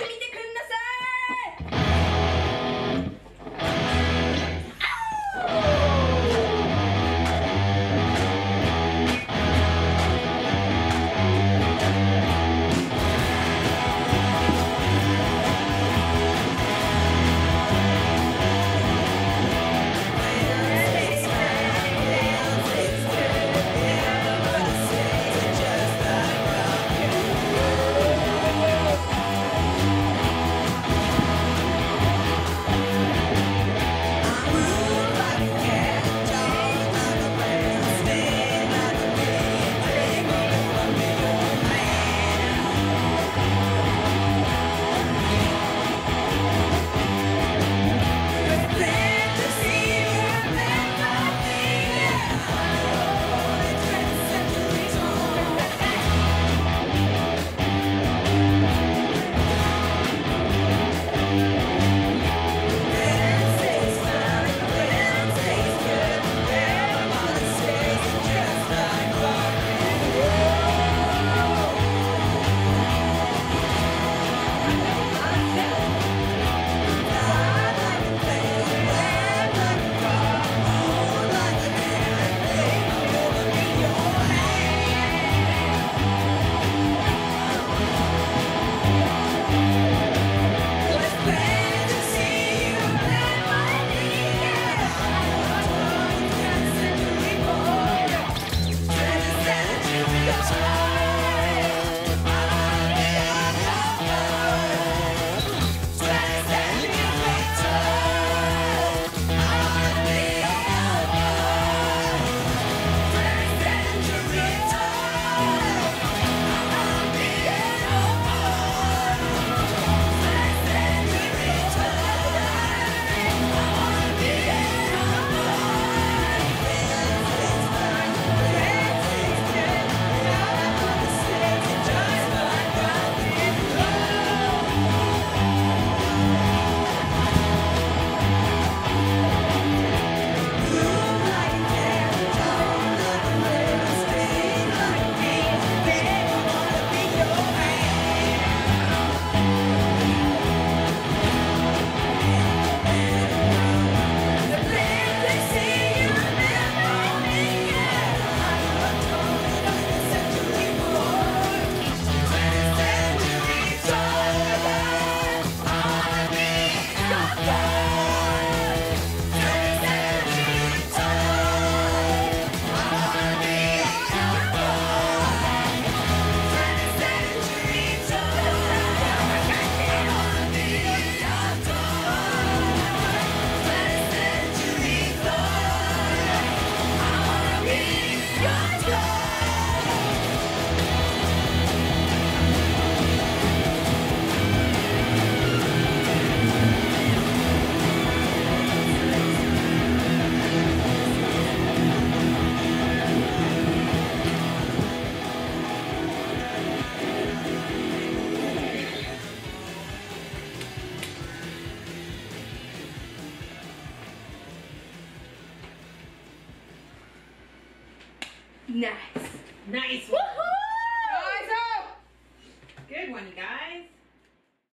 てみてくんなさNice. Nice. Woohoo!